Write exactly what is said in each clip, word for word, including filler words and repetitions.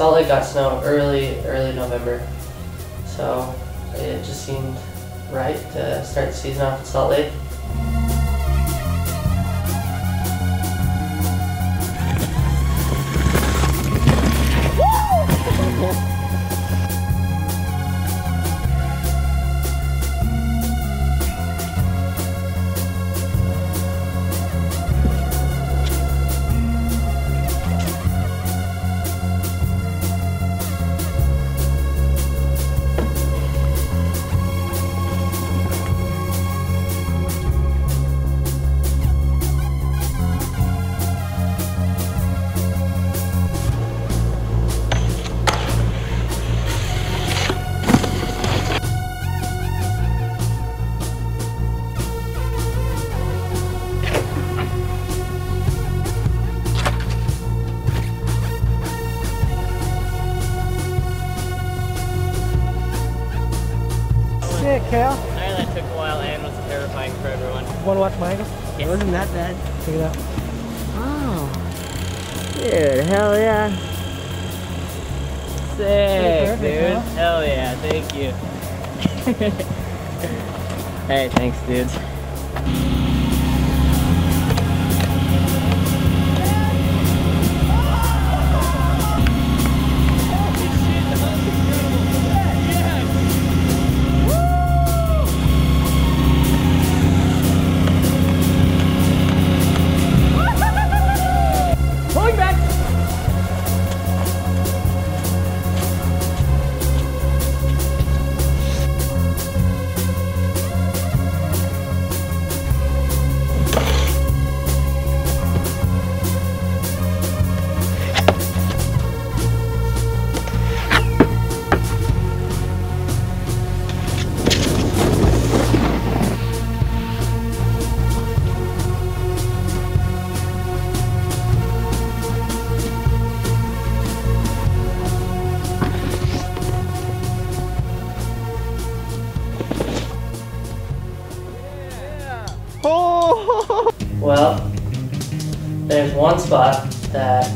Salt Lake got snow early, early November, so it just seemed right to start the season off at Salt Lake. Kale. I know that took a while and was terrifying for everyone. Want to watch my angle? Yes. It wasn't that bad. Check it out. Oh. Dude, hell yeah. Sick, perfect, dude. Huh? Hell yeah, thank you. Hey, thanks, dudes. Well, there's one spot that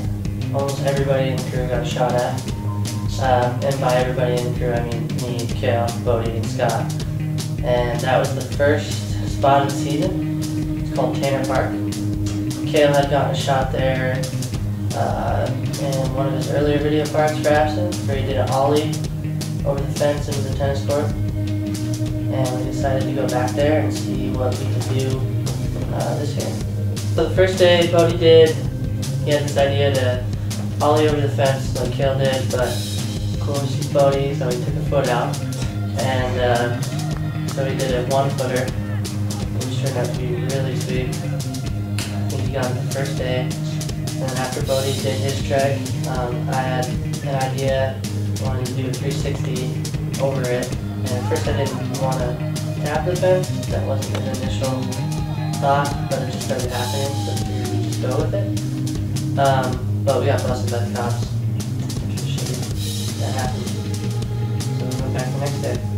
almost everybody in the crew got a shot at, um, and by everybody in the crew I mean me, Cale, Bode, and Scott. And that was the first spot of the season. It's called Tanner Park. Cale had gotten a shot there uh, in one of his earlier video parts for Absinthe, where he did an ollie over the fence into the tennis court. And we decided to go back there and see what we could do Uh, this year. So the first day, Bode did, he had this idea to ollie over the fence like Cale did, but of course he's Bode, so he took a foot out, and uh, so he did a one-footer, which turned out to be really sweet. I think he got it the first day, and after Bode did his trick, um, I had an idea, I wanted to do a three sixty over it, and at first I didn't want to tap the fence, that wasn't an initial thought, but it just started happening, so we just go with it. Um, but we got busted by the cops, which was shitty. That happened. So we went back the next day.